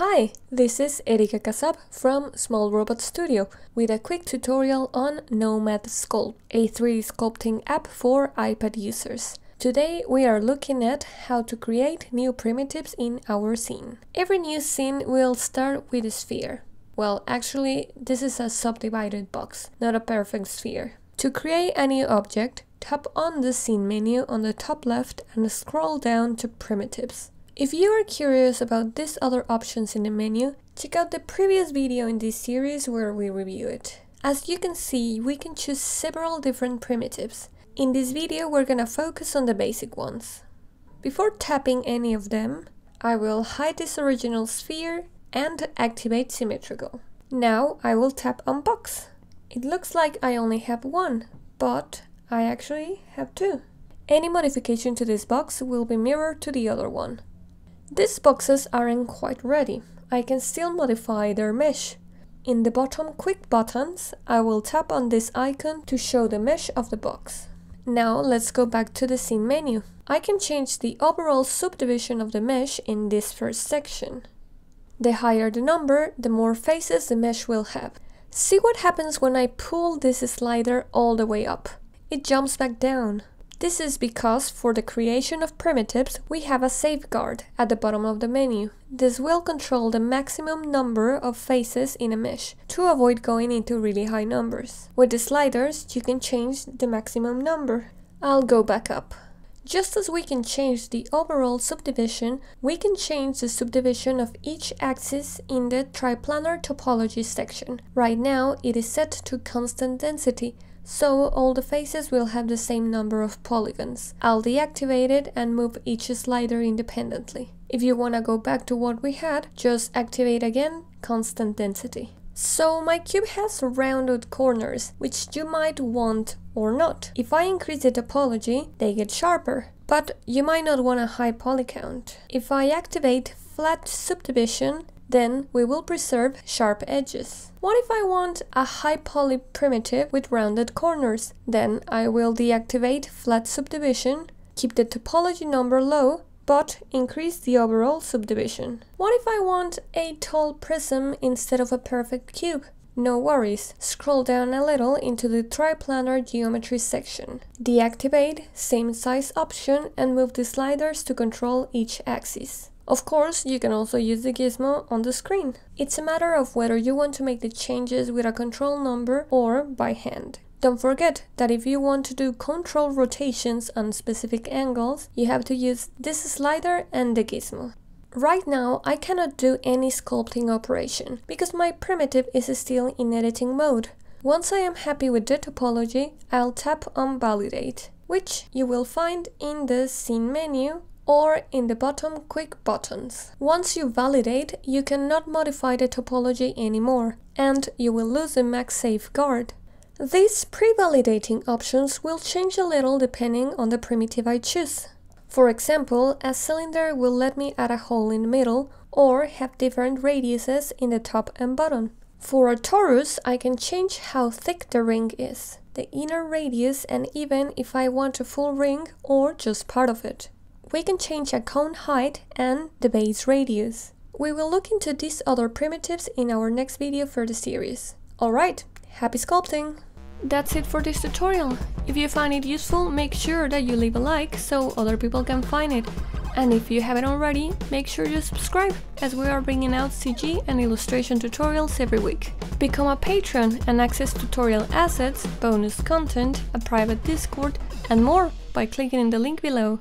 Hi, this is Erika Casab from Small Robot Studio with a quick tutorial on Nomad Sculpt, a 3D sculpting app for iPad users. Today we are looking at how to create new primitives in our scene. Every new scene will start with a sphere. Well, actually, this is a subdivided box, not a perfect sphere. To create a new object, tap on the scene menu on the top left and scroll down to primitives. If you are curious about these other options in the menu, check out the previous video in this series where we review it. As you can see, we can choose several different primitives. In this video, we're gonna focus on the basic ones. Before tapping any of them, I will hide this original sphere and activate symmetrical. Now I will tap on box. It looks like I only have one, but I actually have two. Any modification to this box will be mirrored to the other one. These boxes aren't quite ready. I can still modify their mesh. In the bottom quick buttons, I will tap on this icon to show the mesh of the box. Now let's go back to the scene menu. I can change the overall subdivision of the mesh in this first section. The higher the number, the more faces the mesh will have. See what happens when I pull this slider all the way up. It jumps back down. This is because for the creation of primitives, we have a safeguard at the bottom of the menu. This will control the maximum number of faces in a mesh to avoid going into really high numbers. With the sliders, you can change the maximum number. I'll go back up. Just as we can change the overall subdivision, we can change the subdivision of each axis in the triplanar topology section. Right now, it is set to constant density, so all the faces will have the same number of polygons. I'll deactivate it and move each slider independently. If you want to go back to what we had, just activate again constant density. So my cube has rounded corners, which you might want or not. If I increase the topology, they get sharper, but you might not want a high poly count. If I activate flat subdivision, then we will preserve sharp edges. What if I want a high poly primitive with rounded corners? Then I will deactivate flat subdivision, keep the topology number low, but increase the overall subdivision. What if I want a tall prism instead of a perfect cube? No worries, scroll down a little into the triplanar geometry section. Deactivate same size option and move the sliders to control each axis. Of course, you can also use the gizmo on the screen. It's a matter of whether you want to make the changes with a control number or by hand. Don't forget that if you want to do control rotations on specific angles, you have to use this slider and the gizmo. Right now, I cannot do any sculpting operation because my primitive is still in editing mode. Once I am happy with the topology, I'll tap on Validate, which you will find in the scene menu or in the bottom quick buttons. Once you validate, you cannot modify the topology anymore, and you will lose the max safeguard. These pre-validating options will change a little depending on the primitive I choose. For example, a cylinder will let me add a hole in the middle or have different radiuses in the top and bottom. For a torus, I can change how thick the ring is, the inner radius, and even if I want a full ring or just part of it. We can change a cone height and the base radius. We will look into these other primitives in our next video for the series. Alright, happy sculpting! That's it for this tutorial. If you find it useful, make sure that you leave a like so other people can find it. And if you haven't already, make sure you subscribe, as we are bringing out CG and illustration tutorials every week. Become a patron and access tutorial assets, bonus content, a private Discord, and more by clicking in the link below.